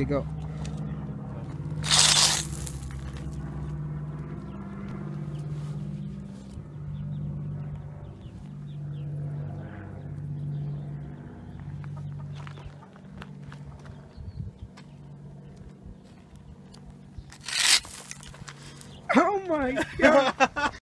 you go. Oh my God.